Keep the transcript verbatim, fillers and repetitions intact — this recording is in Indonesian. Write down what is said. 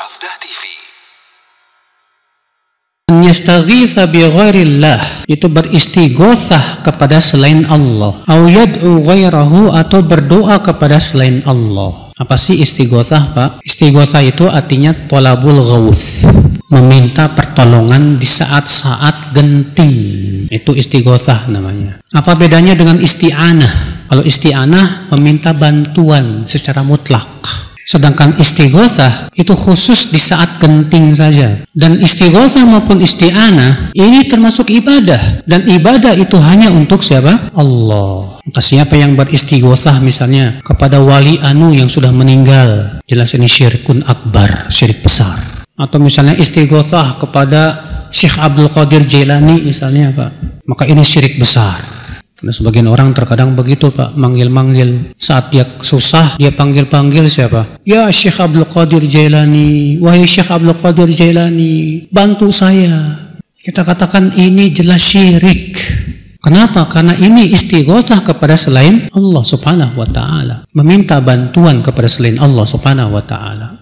Safdah T V. Yastaghitsa bi ghairillah itu beristighosah kepada selain Allah. Au yad'u ghairahu atau berdoa kepada selain Allah. Apa sih istighosah, Pak? Istighosah itu artinya thalabul ghaus, meminta pertolongan di saat-saat genting. Itu istighosah namanya. Apa bedanya dengan isti'anah? Kalau isti'anah meminta bantuan secara mutlak. Sedangkan istighosah itu khusus di saat genting saja. Dan istighosah maupun isti'anah ini termasuk ibadah. Dan ibadah itu hanya untuk siapa? Allah. Maka siapa yang beristighosah misalnya kepada wali anu yang sudah meninggal, jelas ini syirkun akbar, syirik besar. Atau misalnya istighosah kepada Syekh Abdul Qadir Jailani misalnya, Pak, maka ini syirik besar. Nah, sebagian orang terkadang begitu, Pak, manggil-manggil. Saat dia susah, dia panggil-panggil siapa? Ya Syekh Abdul Qadir Jailani, wahai Syekh Abdul Qadir Jailani, bantu saya. Kita katakan ini jelas syirik. Kenapa? Karena ini istighosah kepada selain Allah subhanahu wa ta'ala. Meminta bantuan kepada selain Allah subhanahu wa ta'ala.